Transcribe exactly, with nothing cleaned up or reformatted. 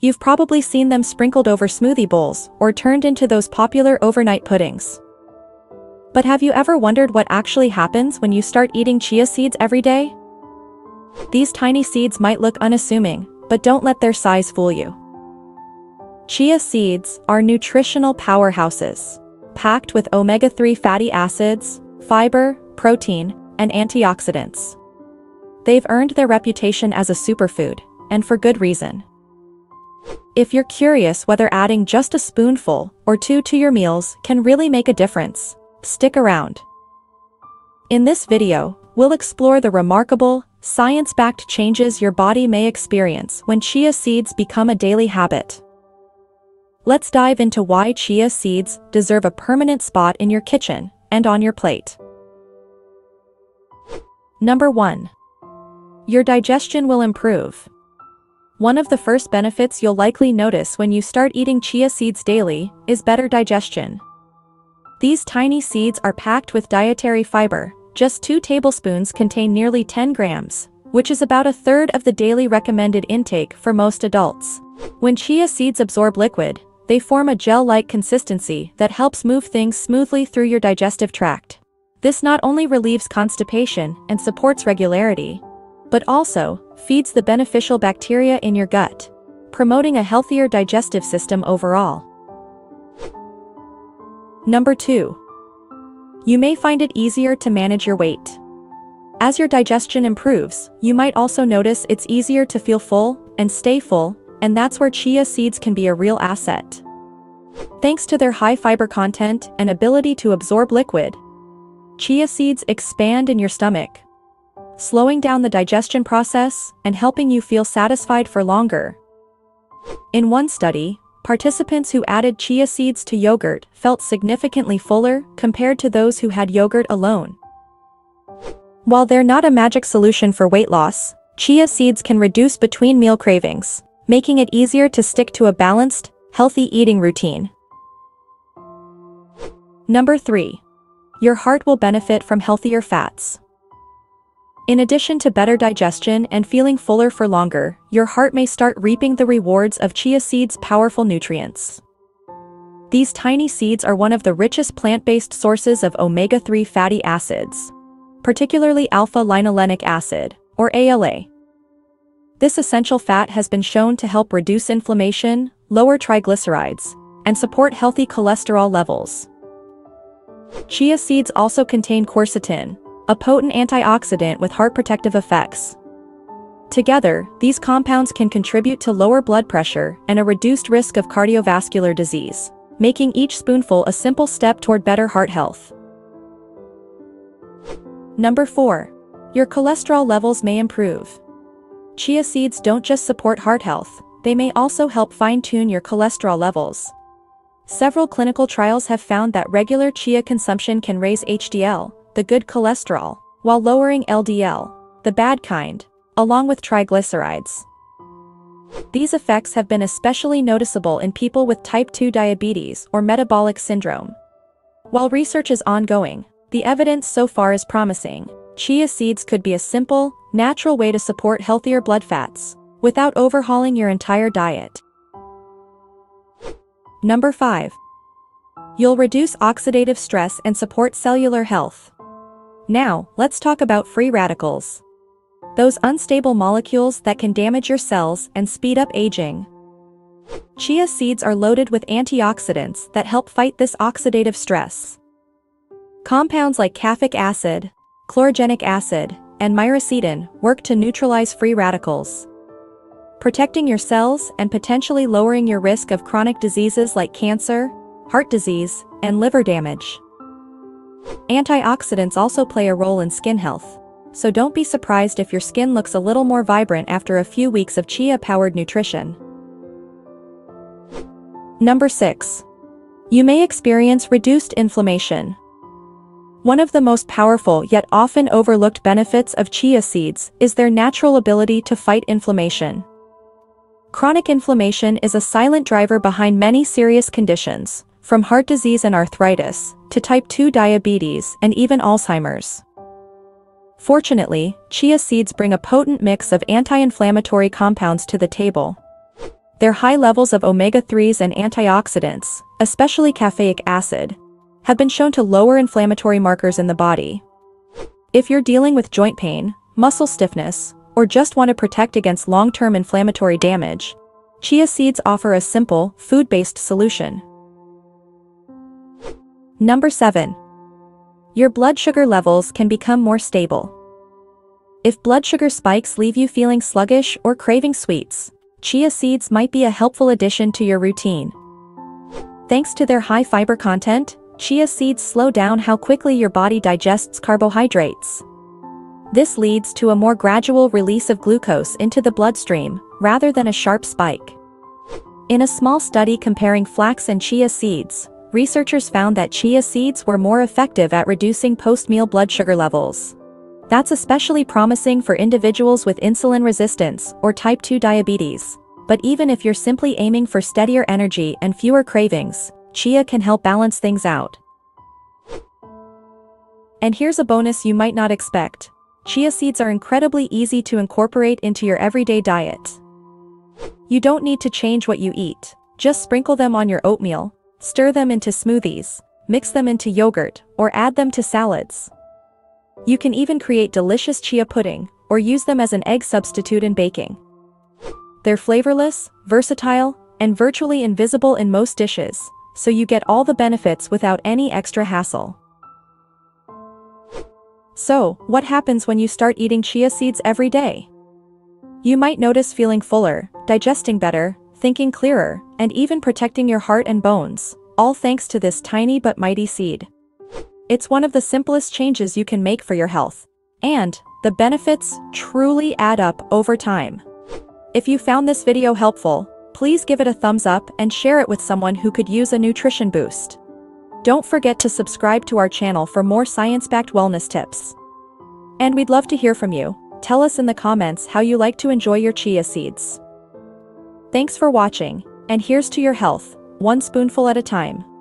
You've probably seen them sprinkled over smoothie bowls or turned into those popular overnight puddings. But have you ever wondered what actually happens when you start eating chia seeds every day? These tiny seeds might look unassuming, but don't let their size fool you. Chia seeds are nutritional powerhouses, packed with omega three fatty acids, fiber, protein, and antioxidants. They've earned their reputation as a superfood, and for good reason. If you're curious whether adding just a spoonful or two to your meals can really make a difference, stick around. In this video, we'll explore the remarkable, science-backed changes your body may experience when chia seeds become a daily habit. Let's dive into why chia seeds deserve a permanent spot in your kitchen and on your plate. Number one. Your digestion will improve. One of the first benefits you'll likely notice when you start eating chia seeds daily is better digestion. These tiny seeds are packed with dietary fiber. Just two tablespoons contain nearly ten grams, which is about a third of the daily recommended intake for most adults. When chia seeds absorb liquid, they form a gel-like consistency that helps move things smoothly through your digestive tract. This not only relieves constipation and supports regularity, but also feeds the beneficial bacteria in your gut, promoting a healthier digestive system overall. Number two. You may find it easier to manage your weight. As your digestion improves, you might also notice it's easier to feel full and stay full, and that's where chia seeds can be a real asset. Thanks to their high fiber content and ability to absorb liquid, chia seeds expand in your stomach, slowing down the digestion process and helping you feel satisfied for longer. In one study, participants who added chia seeds to yogurt felt significantly fuller compared to those who had yogurt alone. While they're not a magic solution for weight loss, chia seeds can reduce between meal cravings, making it easier to stick to a balanced, healthy eating routine. Number three. Your heart will benefit from healthier fats. In addition to better digestion and feeling fuller for longer, your heart may start reaping the rewards of chia seeds' powerful nutrients. These tiny seeds are one of the richest plant-based sources of omega three fatty acids, particularly alpha-linolenic acid, or A L A. This essential fat has been shown to help reduce inflammation, lower triglycerides, and support healthy cholesterol levels. Chia seeds also contain quercetin, a potent antioxidant with heart protective effects. Together, these compounds can contribute to lower blood pressure and a reduced risk of cardiovascular disease, making each spoonful a simple step toward better heart health. Number four. Your cholesterol levels may improve. Chia seeds don't just support heart health, they may also help fine-tune your cholesterol levels. Several clinical trials have found that regular chia consumption can raise H D L, the good cholesterol, while lowering L D L, the bad kind, along with triglycerides. These effects have been especially noticeable in people with type two diabetes or metabolic syndrome. While research is ongoing, the evidence so far is promising. Chia seeds could be a simple, natural way to support healthier blood fats, without overhauling your entire diet. Number five. You'll reduce oxidative stress and support cellular health. Now, let's talk about free radicals. Those unstable molecules that can damage your cells and speed up aging. Chia seeds are loaded with antioxidants that help fight this oxidative stress. Compounds like caffeic acid, chlorogenic acid, and myristoyl work to neutralize free radicals, protecting your cells and potentially lowering your risk of chronic diseases like cancer, heart disease, and liver damage. Antioxidants also play a role in skin health, so don't be surprised if your skin looks a little more vibrant after a few weeks of chia-powered nutrition. Number six. You may experience reduced inflammation. One of the most powerful yet often overlooked benefits of chia seeds is their natural ability to fight inflammation. Chronic inflammation is a silent driver behind many serious conditions, from heart disease and arthritis, to type two diabetes and even Alzheimer's. Fortunately, chia seeds bring a potent mix of anti-inflammatory compounds to the table. Their high levels of omega threes and antioxidants, especially caffeic acid, have been shown to lower inflammatory markers in the body. If you're dealing with joint pain, muscle stiffness, or just want to protect against long-term inflammatory damage, chia seeds offer a simple, food-based solution. Number seven. Your blood sugar levels can become more stable. If blood sugar spikes leave you feeling sluggish or craving sweets, chia seeds might be a helpful addition to your routine. Thanks to their high fiber content, chia seeds slow down how quickly your body digests carbohydrates. This leads to a more gradual release of glucose into the bloodstream, rather than a sharp spike. In a small study comparing flax and chia seeds, researchers found that chia seeds were more effective at reducing post-meal blood sugar levels. That's especially promising for individuals with insulin resistance or type two diabetes. But even if you're simply aiming for steadier energy and fewer cravings, chia can help balance things out. And here's a bonus you might not expect. Chia seeds are incredibly easy to incorporate into your everyday diet. You don't need to change what you eat. Just sprinkle them on your oatmeal, stir them into smoothies, mix them into yogurt, or add them to salads. You can even create delicious chia pudding, or use them as an egg substitute in baking. They're flavorless, versatile, and virtually invisible in most dishes, so you get all the benefits without any extra hassle. So, what happens when you start eating chia seeds every day? You might notice feeling fuller, digesting better, thinking clearer, and even protecting your heart and bones, all thanks to this tiny but mighty seed. It's one of the simplest changes you can make for your health. And the benefits truly add up over time. If you found this video helpful, please give it a thumbs up and share it with someone who could use a nutrition boost. Don't forget to subscribe to our channel for more science-backed wellness tips. And we'd love to hear from you. Tell us in the comments how you like to enjoy your chia seeds. Thanks for watching, and here's to your health, one spoonful at a time.